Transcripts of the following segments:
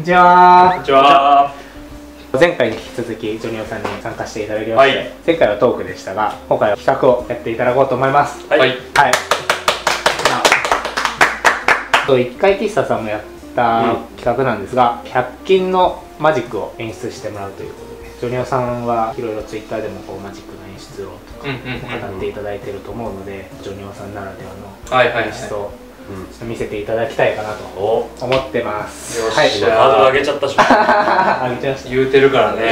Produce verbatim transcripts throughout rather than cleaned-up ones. こんにちは。こんにちは。前回に引き続きジョニオさんに参加していただきまして、はい、前回はトークでしたが、今回は企画をやっていただこうと思います。はい。はい。と一回喫茶さんもやった企画なんですが、ひゃく均のマジックを演出してもらうということで、ジョニオさんはいろいろツイッターでもこうマジックの演出をとか語っていただいていると思うので、ジョニオさんならではの演出を。ちょっと見せていただきたいかなと思ってます。よし、ハードル上げちゃったし。上げちゃいました。言うてるからね。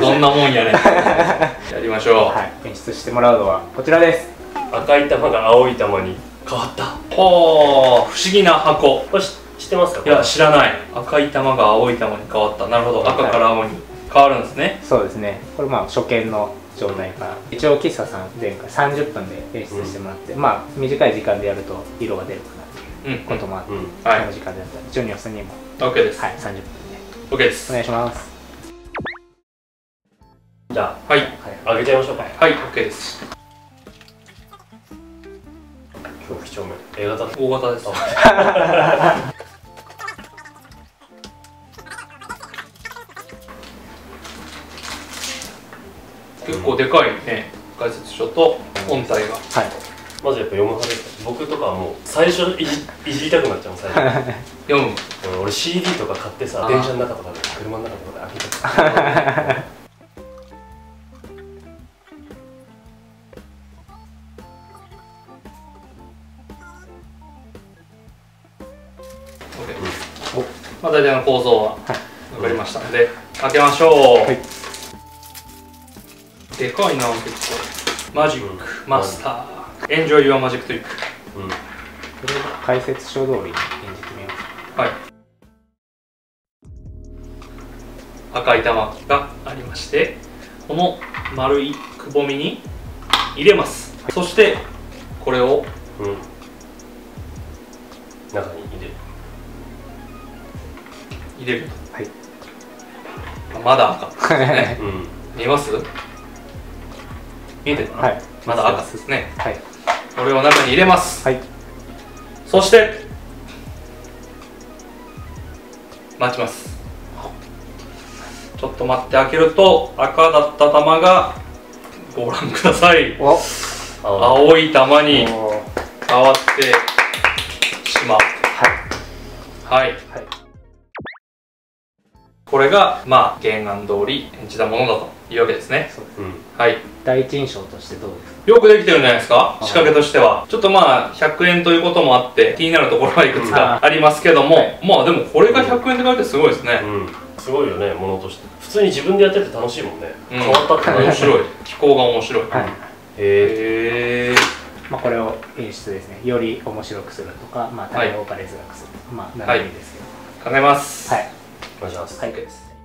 どんなもんやねん。やりましょう。はい。演出してもらうのはこちらです。赤い玉が青い玉に変わった。ほう、不思議な箱。これ知ってますか？いや、知らない。赤い玉が青い玉に変わった。なるほど。赤から青に変わるんですね。そうですね。これまあ初見の状態から、一応喫茶さん前回さんじゅっぷんで演出してもらって、うん、まあ短い時間でやると色が出るかなっていうこともあって、この時間でやったらジョニオさんにも OK です。はい、さんじゅっぷんで OK です。お願いします。じゃあ、はい、あげちゃいましょうか。はい、OK です。今日きちょうめ エー 型、大型です。結構でかいね、解説書と本体が。はい、まずやっぱ読む派です。僕とかはもう最初いじ、いじりたくなっちゃう。最初読む。俺 シーディー とか買ってさ、電車の中とかで車の中とかで開けた。まあ大体の構造は分かりましたので、開けましょう。でかいな、結構。マジック、マスター。エンジョイユアマジックトリック。これは解説書通り演じてみます。はい。赤い玉がありまして、この丸いくぼみに入れます。はい、そしてこれを、うん、中に入れる入れるはい。まだ赤ですね。うん、見えます？見えてるかな。はい、まだ赤ですね。はい、これを中に入れます。はい、そして待ちます。ちょっと待って開けると、赤だった玉がご覧ください、青い玉に変わってしまう。はい、はいはい、これがまあ原案通り演じたものだというわけですね。はい、第一印象としてどうですか？よくできてるんじゃないですか、仕掛けとしては。ちょっとまあひゃくえんということもあって気になるところはいくつかありますけども、まあでもこれがひゃくえんって書いてすごいですね。すごいよね、ものとして。普通に自分でやってて楽しいもんね。変わったって面白い、気候が面白い。へえ。これを演出ですね、より面白くするとか、まあ対応が分かりづらくするとか、まあ何でもいいですけど。考えます。はい、お願いします。はい、OKです。